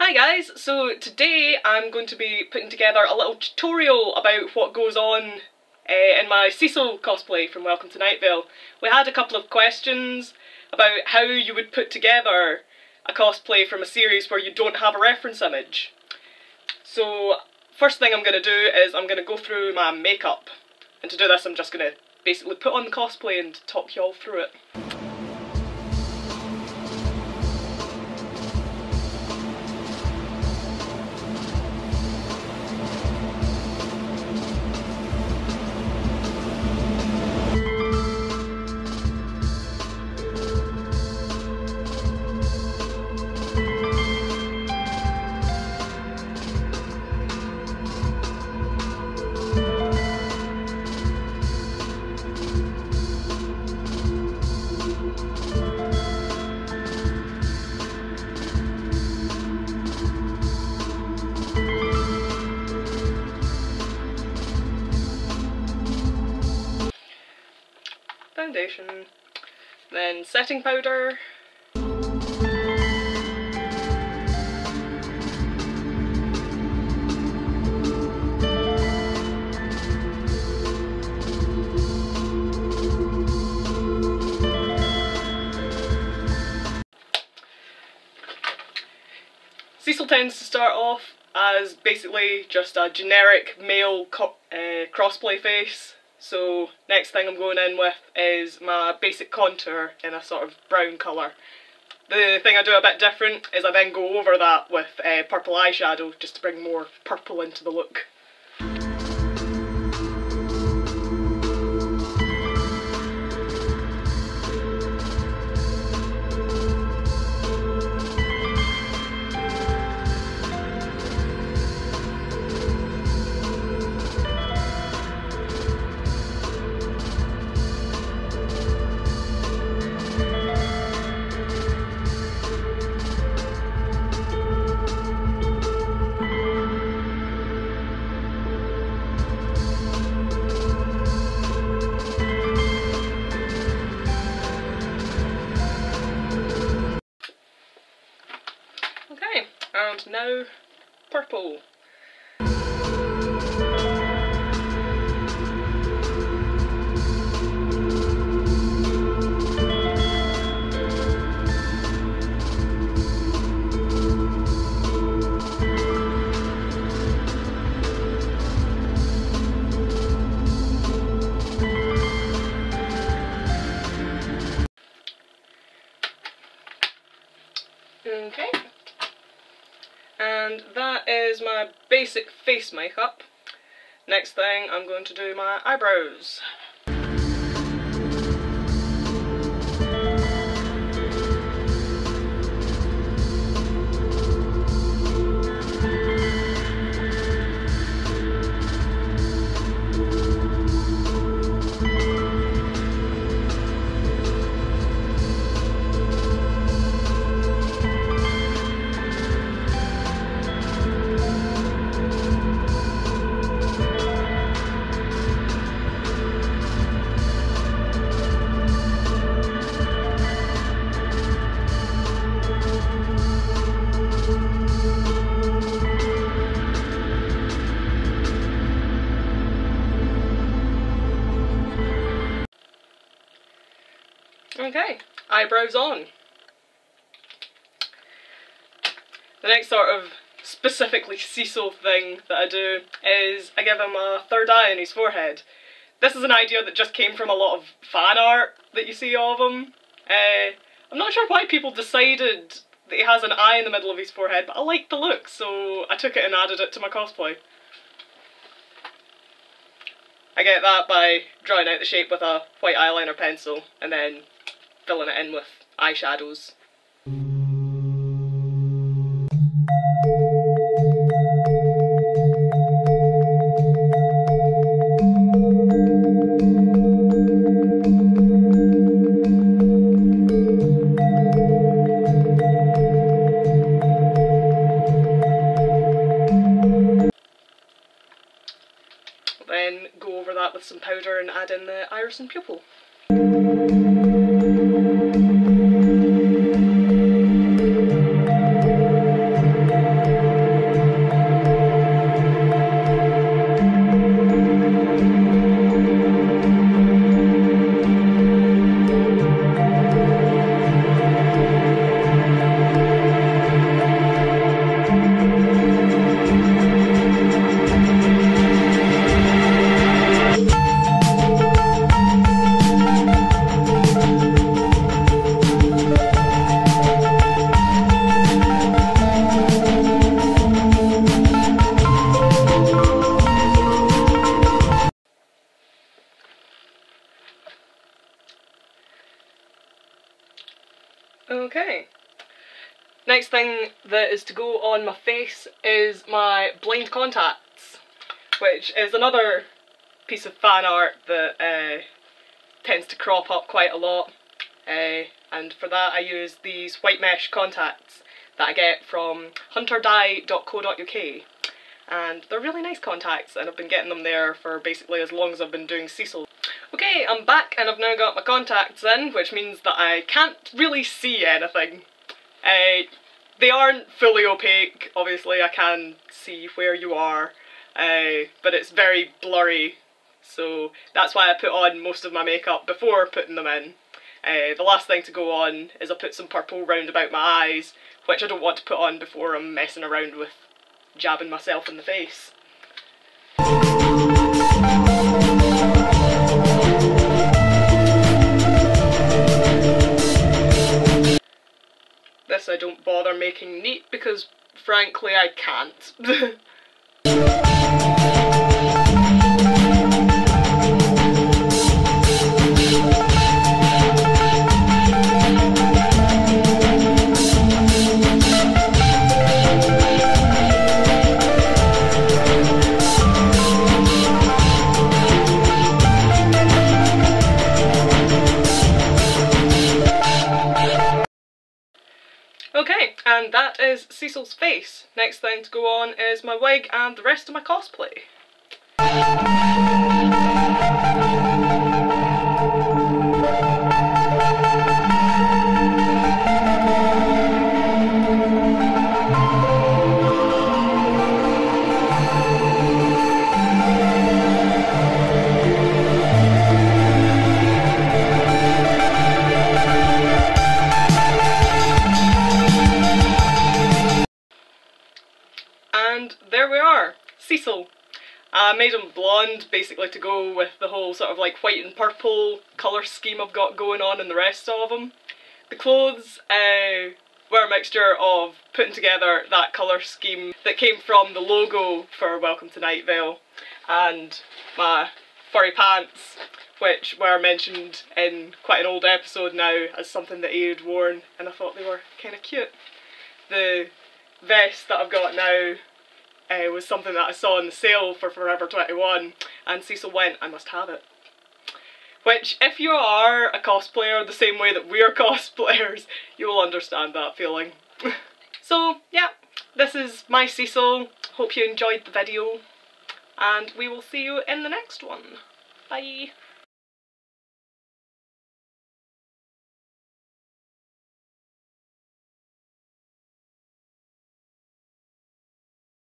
Hi guys, so today I'm going to be putting together a little tutorial about what goes on in my Cecil cosplay from Welcome to Night Vale. We had a couple of questions about how you would put together a cosplay from a series where you don't have a reference image. So first thing I'm going to do is I'm going to go through my makeup, and to do this I'm just going to basically put on the cosplay and talk you all through it. Foundation, then setting powder, Cecil tends to start off as basically just a generic male crossplay face. So next thing I'm going in with is my basic contour in a sort of brown colour. The thing I do a bit different is I then go over that with purple eyeshadow just to bring more purple into the look. And now, purple. Okay. And that is my basic face makeup. Next thing, I'm going to do my eyebrows. Okay, eyebrows on. The next sort of specifically Cecil thing that I do is I give him a third eye on his forehead. This is an idea that just came from a lot of fan art that you see of him. I'm not sure why people decided that he has an eye in the middle of his forehead, but I like the look, so I took it and added it to my cosplay. I get that by drawing out the shape with a white eyeliner pencil and then filling it in with eyeshadows. Then go over that with some powder and add in the iris and pupil. Okay. Next thing that is to go on my face is my blind contacts, which is another piece of fan art that tends to crop up quite a lot, and for that I use these white mesh contacts that I get from hunterdye.co.uk, and they're really nice contacts and I've been getting them there for basically as long as I've been doing Cecil. Okay, I'm back and I've now got my contacts in, which means that I can't really see anything. They aren't fully opaque, obviously I can see where you are, but it's very blurry, so that's why I put on most of my makeup before putting them in. The last thing to go on is I put some purple round about my eyes, which I don't want to put on before I'm messing around with jabbing myself in the face. This I don't bother making neat because frankly I can't. Okay, and that is Cecil's face. Next thing to go on is my wig and the rest of my cosplay. And there we are, Cecil. I made him blonde basically to go with the whole sort of like white and purple colour scheme I've got going on in the rest of him. The clothes were a mixture of putting together that colour scheme that came from the logo for Welcome to Night Vale and my furry pants, which were mentioned in quite an old episode now as something that he had worn, and I thought they were kind of cute. The vest that I've got now was something that I saw in the sale for Forever 21 and Cecil went, I must have it. Which, if you are a cosplayer the same way that we're cosplayers, you will understand that feeling. So yeah, this is my Cecil. Hope you enjoyed the video and we will see you in the next one. Bye!